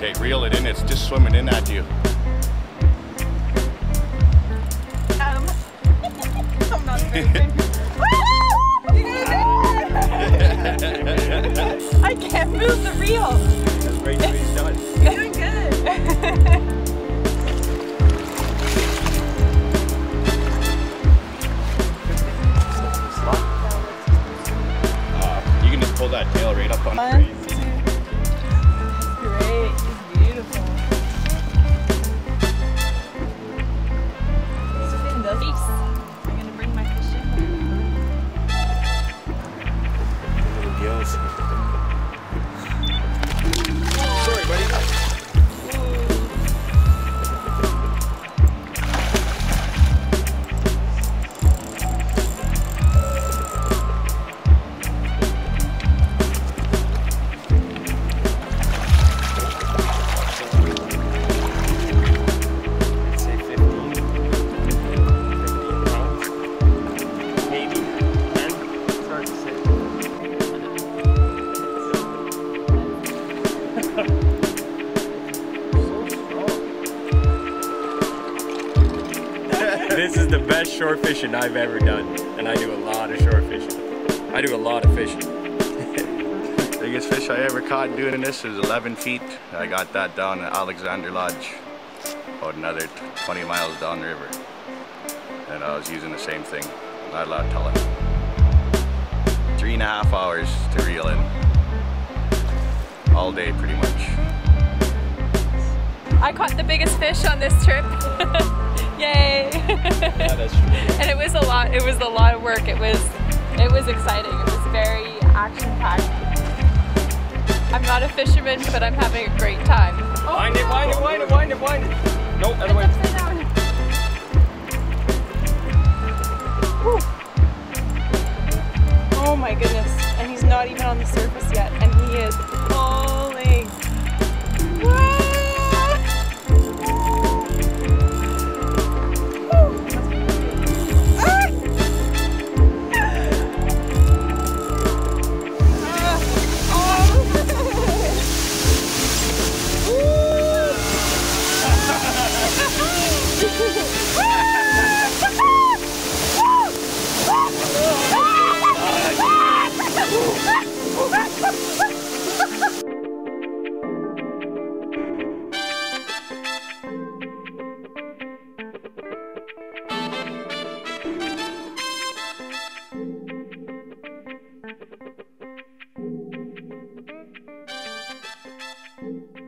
Okay, reel it in. It's just swimming in at you. I'm not moving. You did it! I can't move the reel. That's great. He's done. You're doing good. You can just pull that tail right up on the screen. This is the best shore fishing I've ever done, and I do a lot of shore fishing. I do a lot of fishing. Biggest fish I ever caught doing this is 11 feet. I got that down at Alexander Lodge, about another 20 miles down the river. And I was using the same thing, not a lot of telling. 3.5 hours to reel in, all day pretty much. I caught the biggest fish on this trip. Yay! Yeah, that's true. And it was a lot. It was a lot of work. It was exciting. It was very action-packed. I'm not a fisherman, but I'm having a great time. Oh, wind it, wind it, wind it, wind it, wind it. Nope, other way. Upside down. Woo. Oh my goodness! And he's not even on the surface yet, and he is falling. Whoa.